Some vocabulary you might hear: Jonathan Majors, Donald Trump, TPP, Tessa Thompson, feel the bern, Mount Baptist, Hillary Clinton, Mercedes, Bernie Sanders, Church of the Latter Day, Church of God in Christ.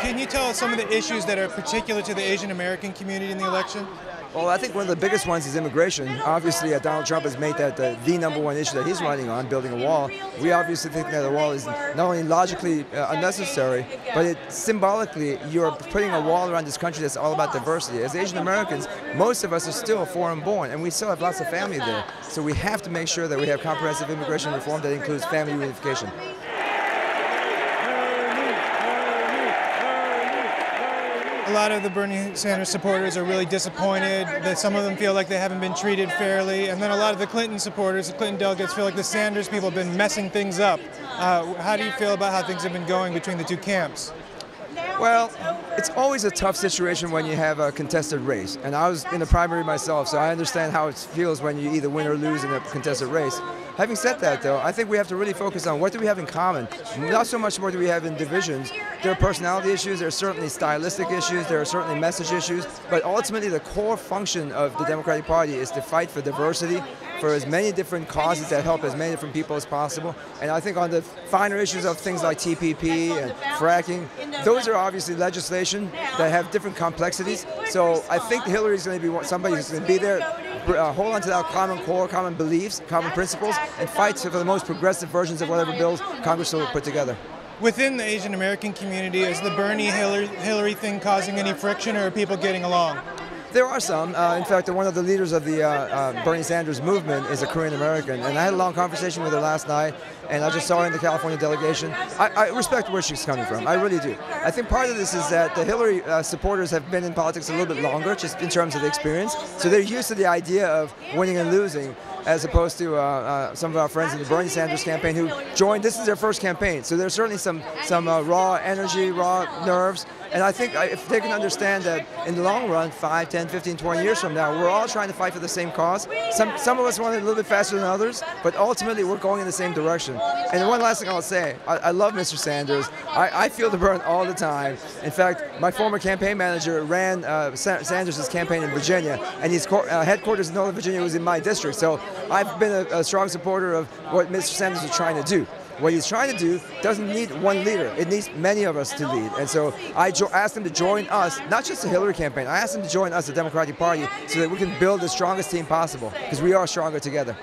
Can you tell us some of the issues that are particular to the Asian American community in the election? Well, I think one of the biggest ones is immigration. Obviously, Donald Trump has made that the number one issue that he's running on, building a wall. We obviously think that the wall is not only logically unnecessary, but it, symbolically, you're putting a wall around this country that's all about diversity. As Asian Americans, most of us are still foreign-born, and we still have lots of family there. So we have to make sure that we have comprehensive immigration reform that includes family reunification. A lot of the Bernie Sanders supporters are really disappointed that some of them feel like they haven't been treated fairly, and then a lot of the Clinton supporters, the Clinton delegates, feel like the Sanders people have been messing things up. How do you feel about how things have been going between the two camps? Well, it's always a tough situation when you have a contested race, and I was in the primary myself, so I understand how it feels when you either win or lose in a contested race. Having said that, though, I think we have to really focus on what do we have in common. Not so much what do we have in divisions. There are personality issues, there are certainly stylistic issues, there are certainly message issues, but ultimately the core function of the Democratic Party is to fight for diversity, for as many different causes that help as many different people as possible. And I think on the finer issues of things like TPP and fracking, those are obviously legislation that have different complexities. So I think Hillary's going to be somebody who's going to be there, hold on to that common core, common beliefs, common principles, and fight for the most progressive versions of whatever bills Congress will put together. Within the Asian American community, is the Bernie-Hillary thing causing any friction, or are people getting along? There are some. In fact, one of the leaders of the Bernie Sanders movement is a Korean American, and I had a long conversation with her last night, and I just saw her in the California delegation. I respect where she's coming from. I really do. I think part of this is that the Hillary supporters have been in politics a little bit longer, just in terms of the experience, so they're used to the idea of winning and losing, as opposed to some of our friends in the Bernie Sanders campaign who joined. This is their first campaign, so there's certainly some raw energy, raw nerves. And I think if they can understand that in the long run, 5, 10, 15, 20 years from now, we're all trying to fight for the same cause. Some of us want it a little bit faster than others, but ultimately we're going in the same direction. And one last thing I'll say, I love Mr. Sanders. I feel the burn all the time. In fact, my former campaign manager ran Sanders' campaign in Virginia, and his headquarters in Northern Virginia was in my district. So I've been a strong supporter of what Mr. Sanders is trying to do. What he's trying to do doesn't need one leader. It needs many of us to lead. And so I asked him to join us, not just the Hillary campaign. I asked him to join us, the Democratic Party, so that we can build the strongest team possible, because we are stronger together.